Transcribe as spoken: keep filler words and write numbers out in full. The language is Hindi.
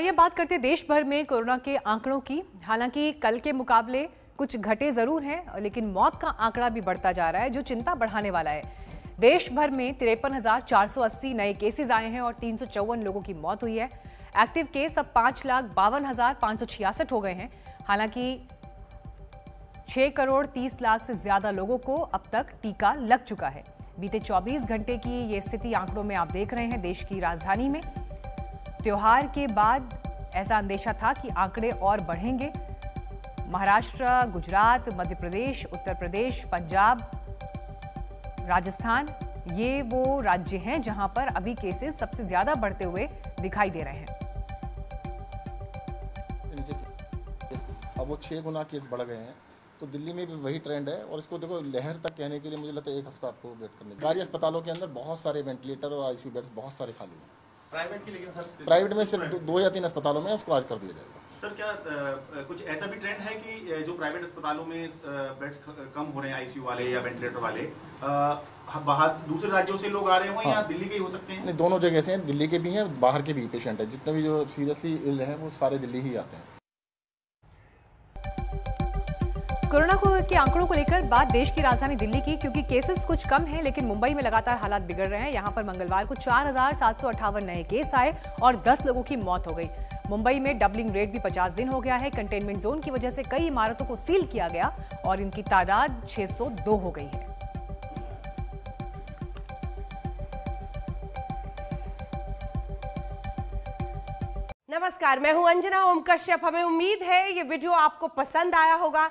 आइए बात करते देश भर में कोरोना के आंकड़ों की। हालांकि कल के मुकाबले कुछ घटे जरूर हैं, लेकिन मौत का आंकड़ा भी बढ़ता जा रहा है, जो चिंता बढ़ाने वाला है। देश भर में तिरपन हजार चार सौ अस्सी नए केसेज आए हैं और तीन सौ चौवन लोगों की मौत हुई है। एक्टिव केस अब पाँच लाख बावन हजार पाँच सौ छियासठ हो गए हैं। हालांकि छह करोड़ तीस लाख से ज्यादा लोगों को अब तक टीका लग चुका है। बीते चौबीस घंटे की ये स्थिति आंकड़ों में आप देख रहे हैं। देश की राजधानी में त्योहार के बाद ऐसा अंदेशा था कि आंकड़े और बढ़ेंगे। महाराष्ट्र, गुजरात, मध्य प्रदेश, उत्तर प्रदेश, पंजाब, राजस्थान, ये वो राज्य हैं जहां पर अभी केसेस सबसे ज्यादा बढ़ते हुए दिखाई दे रहे हैं। अब वो छह गुना केस बढ़ गए हैं, तो दिल्ली में भी वही ट्रेंड है। और इसको देखो, लहर तक कहने के लिए मुझे लगता है एक हफ्ता आपको वेट करने। सरकारी अस्पतालों के अंदर बहुत सारे वेंटिलेटर और आईसीयू बेड्स बहुत सारे खाली हैं। प्राइवेट की लेकिन सर प्राइवेट में सिर्फ दो या तीन अस्पतालों में उसको आज कर दिया जाएगा। सर क्या आ, कुछ ऐसा भी ट्रेंड है कि जो प्राइवेट अस्पतालों में बेड्स कम हो रहे हैं, आईसीयू वाले या वेंटिलेटर वाले, आ, बाहर दूसरे राज्यों से लोग आ रहे हो? हाँ। या दिल्ली के ही हो सकते हैं? नहीं, दोनों जगह से हैं, दिल्ली के भी हैं, बाहर के भी पेशेंट हैं। जितने भी जो सीरियसली इल हैं वो सारे दिल्ली ही आते हैं। कोरोना को के आंकड़ों को लेकर बात देश की राजधानी दिल्ली की, क्योंकि केसेस कुछ कम हैं, लेकिन मुंबई में लगातार हालात बिगड़ रहे हैं। यहां पर मंगलवार को चार हजार सात सौ अट्ठावन नए केस आए और दस लोगों की मौत हो गई। मुंबई में डबलिंग रेट भी पचास दिन हो गया है। कंटेनमेंट जोन की वजह से कई इमारतों को सील किया गया और इनकी तादाद छह सौ दो हो गई है। नमस्कार, मैं हूं अंजना ओम कश्यप। हमें उम्मीद है ये वीडियो आपको पसंद आया होगा।